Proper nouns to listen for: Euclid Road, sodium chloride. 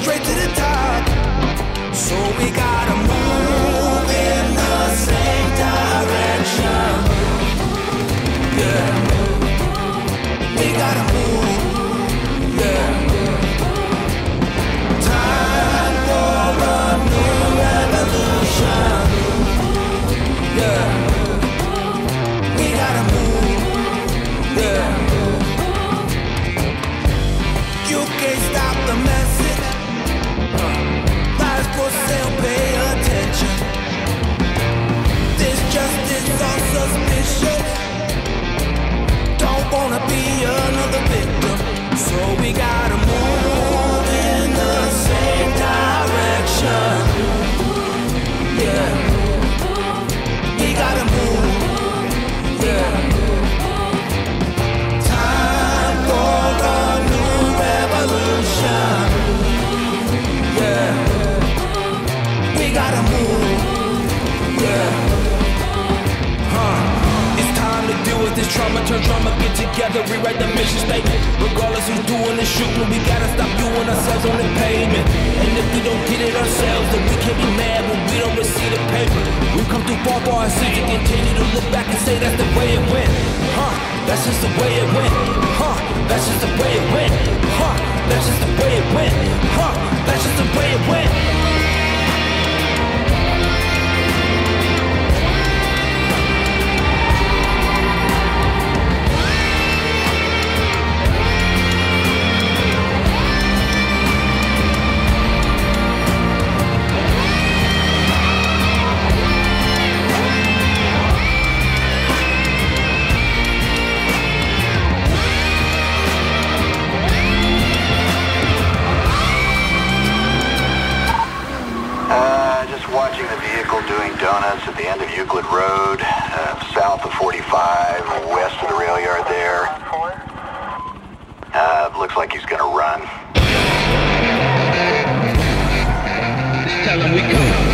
Straight to the top, so we gotta move in the same direction. Yeah, we gotta move. Yeah, time for a new revolution. Yeah, we gotta move. Yeah, you can't stop the message. They'll pay attention. This justice is all suspicious. Don't wanna be another victim. So we gotta move in the same direction. Yeah, we gotta move. Yeah, time for a new revolution. Yeah, we gotta move, yeah. It's time to deal with this trauma, turn drama, get together, rewrite the mission statement. Regardless who's doing the shooting, we gotta stop doing ourselves on the pavement. And if we don't get it ourselves, then we can't be mad when we don't receive the paper. We come too far for our city, continue to look back and say that's the way it went. That's just the way it went. That's just the way it went. That's just the way it went. That's just the way it went. Doing donuts at the end of Euclid Road, south of 45, west of the rail yard there. Looks like he's gonna run. Just tell him we go.